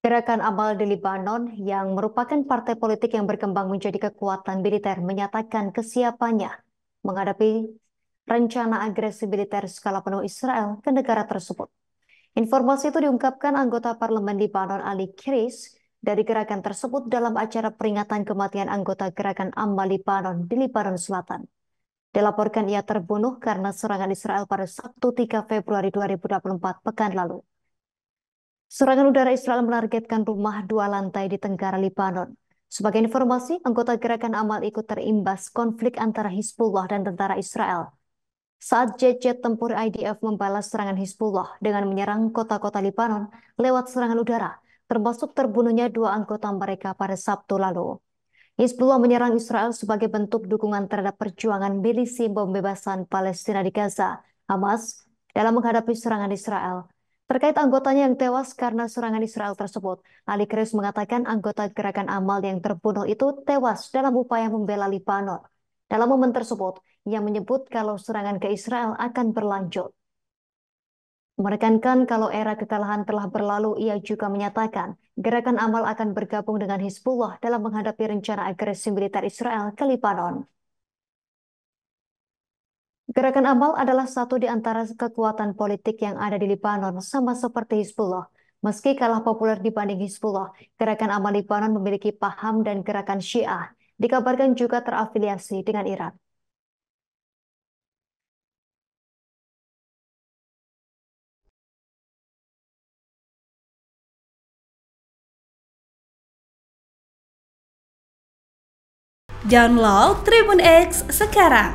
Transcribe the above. Gerakan Amal di Lebanon yang merupakan partai politik yang berkembang menjadi kekuatan militer menyatakan kesiapannya menghadapi rencana agresi militer skala penuh Israel ke negara tersebut. Informasi itu diungkapkan anggota parlemen Lebanon Ali Khreis dari gerakan tersebut dalam acara peringatan kematian anggota Gerakan Amal Lebanon di Lebanon Selatan. Dilaporkan ia terbunuh karena serangan Israel pada Sabtu 3 Februari 2024 pekan lalu. Serangan udara Israel menargetkan rumah 2 lantai di Tenggara Lebanon. Sebagai informasi, anggota Gerakan Amal ikut terimbas konflik antara Hizbullah dan tentara Israel. Saat jet-jet tempur IDF membalas serangan Hizbullah dengan menyerang kota-kota Lebanon lewat serangan udara, termasuk terbunuhnya 2 anggota mereka pada Sabtu lalu. Hizbullah menyerang Israel sebagai bentuk dukungan terhadap perjuangan milisi pembebasan Palestina di Gaza, Hamas, dalam menghadapi serangan Israel. Terkait anggotanya yang tewas karena serangan Israel tersebut, Ali Khreis mengatakan anggota Gerakan Amal yang terbunuh itu tewas dalam upaya membela Lebanon. Dalam momen tersebut, ia menyebut kalau serangan ke Israel akan berlanjut. Menekankan kalau era kekalahan telah berlalu, ia juga menyatakan Gerakan Amal akan bergabung dengan Hizbullah dalam menghadapi rencana agresi militer Israel ke Lebanon. Gerakan Amal adalah satu di antara kekuatan politik yang ada di Lebanon, sama seperti Hizbullah. Meski kalah populer dibanding Hizbullah, Gerakan Amal Lebanon memiliki paham dan gerakan Syiah. Dikabarkan juga terafiliasi dengan Iran. Download Tribun X sekarang.